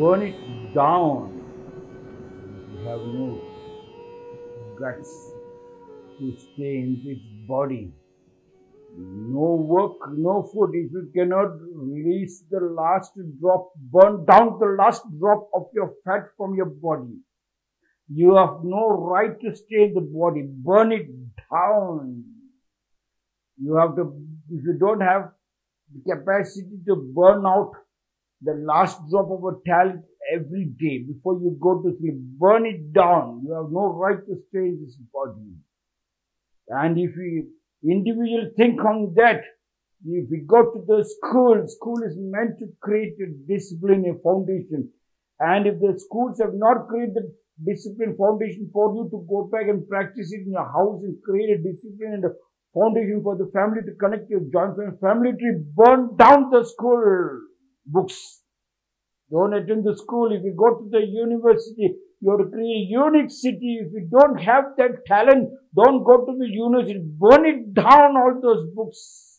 burn it down, you have no guts to stay in this body. No work, no food. If you cannot release the last drop, burn down the last drop of your fat from your body, you have no right to stay in the body. Burn it down. You have to, if you don't have the capacity to burn out the last drop of a talent every day before you go to sleep, burn it down. You have no right to stay in this body. And if you individual think on that, if we go to the school, school is meant to create a discipline, a foundation. And if the schools have not created the discipline foundation for you to go back and practice it in your house and create a discipline and a foundation for the family to connect your joint family tree, burn down the school books. Don't attend the school. If you go to the university, you have to create a unique city. If you don't have that talent, don't go to the university. Burn it down, all those books.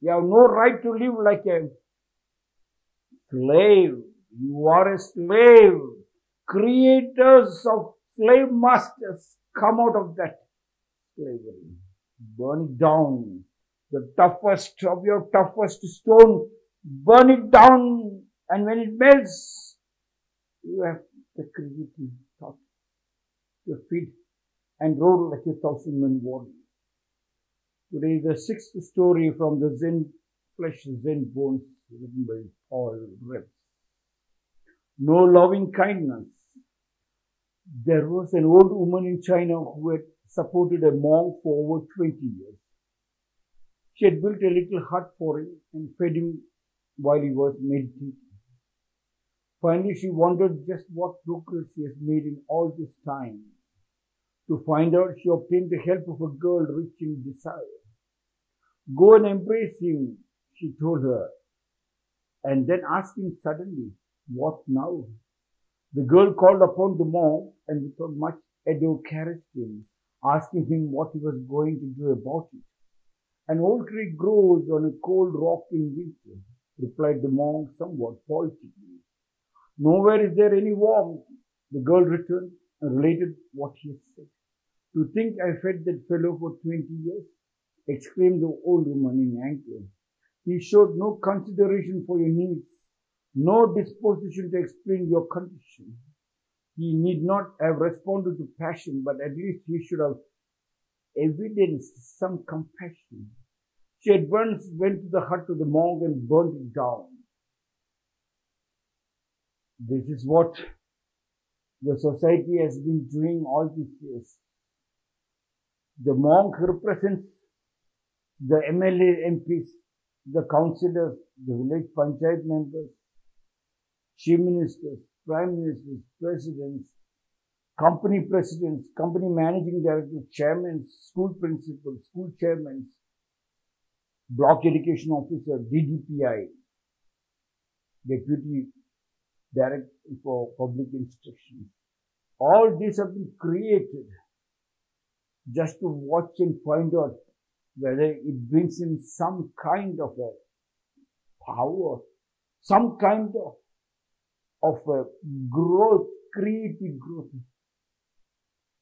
You have no right to live like a slave. You are a slave. Creators of slave masters, come out of that slavery. Burn it down. The toughest of your toughest stone, burn it down. And when it melts, you have the creative thought to feed and roll like a 1,000-man warrior. Today, the sixth story from the Zen Flesh, Zen Bones, written by Paul Reps. No loving kindness. There was an old woman in China who had supported a monk for over 20 years. She had built a little hut for him and fed him while he was meditating. Finally, she wondered just what progress she has made in all this time. To find out, she obtained the help of a girl rich in desire. Go and embrace him, she told her, and then asked him suddenly, what now? The girl called upon the monk and without much ado caressed him, asking him what he was going to do about it. An old tree grows on a cold rock in winter, replied the monk somewhat poetically. Nowhere is there any warmth, the girl returned and related what he had said. To think I fed that fellow for 20 years, exclaimed the old woman in anger. He showed no consideration for your needs, no disposition to explain your condition. He need not have responded to passion, but at least he should have evidenced some compassion. She at once went to the hut of the monk and burnt it down. This is what the society has been doing all these years. The monk represents the MLA, MPs, the councillors, the village panchayat members, chief ministers, prime ministers, presidents, company presidents, company managing directors, chairmen, school principals, school chairmen, block education officer, DDPI, deputy director for public instruction. All these have been created just to watch and find out whether it brings in some kind of a power, some kind of a growth, creative growth,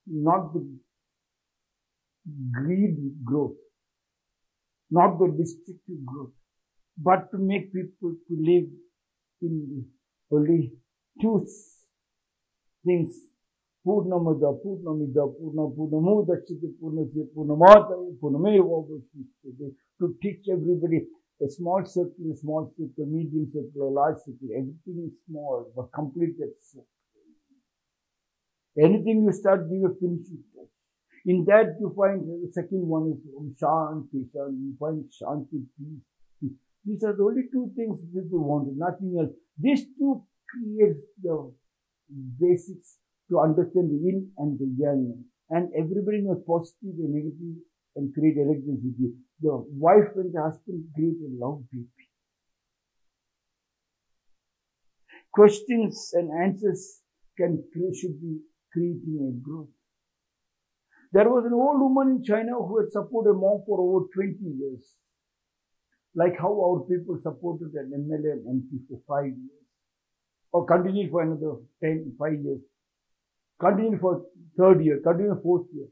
not the greed growth, not the destructive growth, but to make people to live in only two things. Purnamada, Purnamida, Purnamudachita, Purnasya, Purnamata, Purnameva, to teach everybody a small circle, a medium circle, a large circle. Everything is small, but complete that circle. Anything you start, give a finishing touch. In that you find the second one is Om Shanti, you find Shanti, peace, peace. These are the only two things people want, nothing else. These two create the basics to understand the yin and the yang. And everybody knows positive and negative and create electricity. The wife and the husband create a love baby. Questions and answers should be creating a growth. There was an old woman in China who had supported a monk for over 20 years. Like how our people supported an MLA and MP for 5 years. or continue for another 10, 5 years, continue for third year, continue fourth year.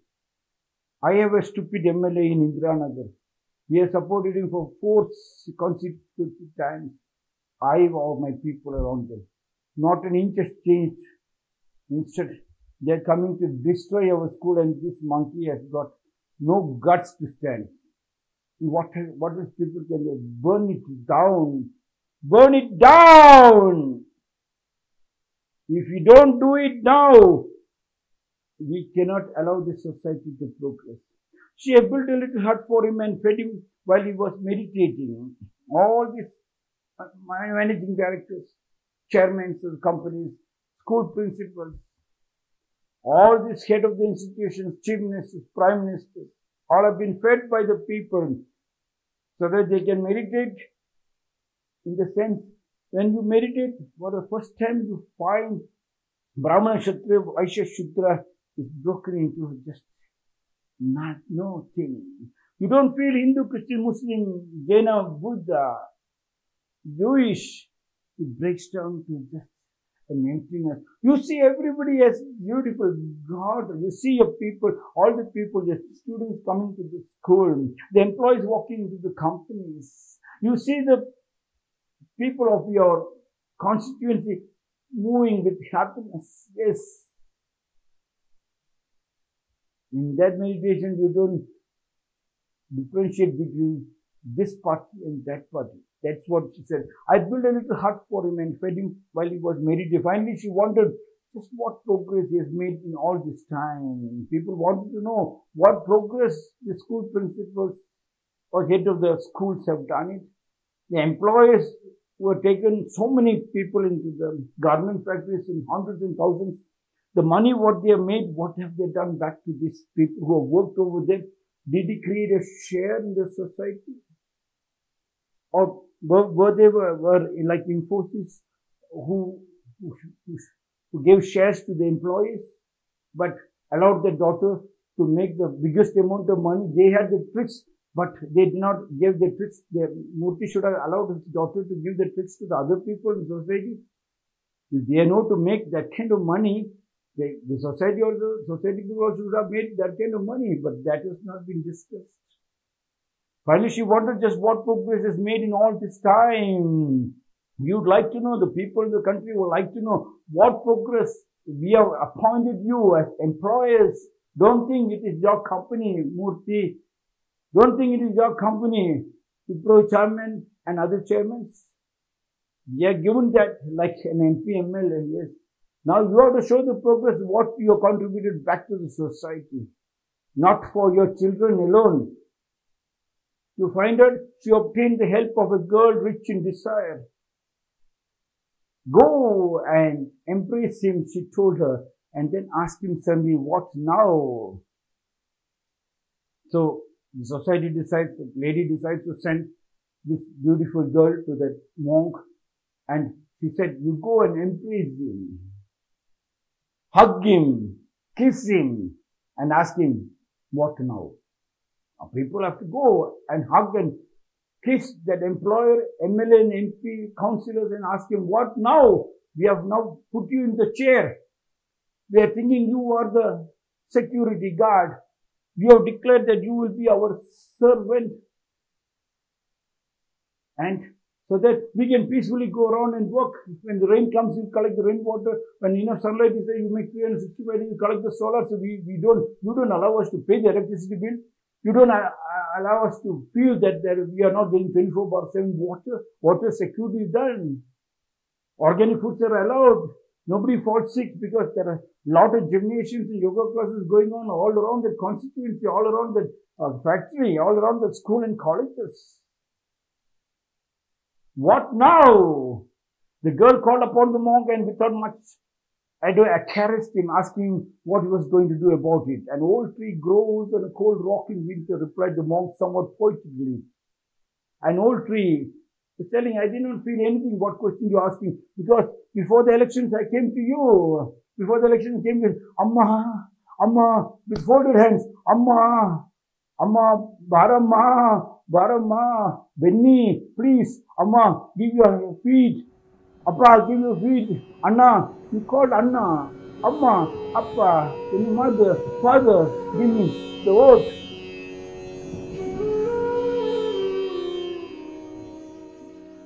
I have a stupid MLA in Indiranagar. We have supported him for 4 consecutive times. I or my people around them. Not an inch has changed. Instead, they are coming to destroy our school, and this monkey has got no guts to stand. What is people can do? Burn it down. Burn it down! If you don't do it now, we cannot allow this society to progress. She had built a little hut for him and fed him while he was meditating. All these managing directors, chairmen of companies, school principals, all these head of the institutions, chief ministers, prime ministers, all have been fed by the people so that they can meditate. In the sense, when you meditate for the first time, you find Brahman, Shatriya, Aisha, Shudra is broken into just nothing. You don't feel Hindu, Christian, Muslim, Jaina, Buddha, Jewish. It breaks down to just an emptiness. You see everybody as beautiful God. You see your people, all the people, the students coming to the school, the employees walking into the companies. You see the people of your constituency moving with happiness. Yes. In that meditation, you don't differentiate between this party and that party. That's what she said. I built a little hut for him and fed him while he was meditating. Finally, she wondered just what progress he has made in all this time. People wanted to know what progress the school principals or head of the schools have done it. The employers who have taken so many people into the garment factories in hundreds and thousands. The money what they have made, what have they done back to these people who have worked over there? Did he create a share in the society? Or were they were like Infosys who gave shares to the employees but allowed their daughter to make the biggest amount of money? They had the tricks, but they did not give the tricks. Murthy should have allowed his daughter to give the tricks to the other people in society. If they know to make that kind of money, the society also, society people also would have made that kind of money, but that has not been discussed. Finally, she wondered just what progress is made in all this time. You'd like to know, the people in the country would like to know what progress. We have appointed you as employers. Don't think it is your company, Murthy. Don't think it is your company, Pro chairman and other chairmen. We are given that like an MP, MLA, yes. Now you have to show the progress what you have contributed back to the society. Not for your children alone. To find out, she obtained the help of a girl rich in desire. Go and embrace him, she told her, and then asked him suddenly, what now? So the society decides, the lady decides to send this beautiful girl to that monk, and she said, you go and embrace him. Hug him, kiss him, and ask him, what now? Now people have to go and hug and kiss that employer, MLA and MP, councillors, and ask him, what now? We have now put you in the chair. We are thinking you are the security guard. You have declared that you will be our servant. And so that we can peacefully go around and work. When the rain comes, you collect the rainwater. When enough sunlight is there, you make 365 days, you collect the solar. So you don't allow us to pay the electricity bill. You don't allow us to feel that we are not getting 24/7 water. Water security is done. Organic foods are allowed. Nobody falls sick because there are a lot of gymnations and yoga classes going on all around the constituency, all around the factory, all around the school and colleges. What now? The girl called upon the monk and without much ado caressed him, asking what he was going to do about it. An old tree grows on a cold rock in winter, replied the monk somewhat poetically. An old tree is telling, I did not feel anything, what question you asked me, because before the elections I came to you. Before the elections came to Amma, Amma, with folded hands, Amma, Amma, Barama. Barama, Benni, please, Amma, give your feet. Appa, give you feed. Anna, he called Anna. Amma, Appa, give me mother, father, give me the oath.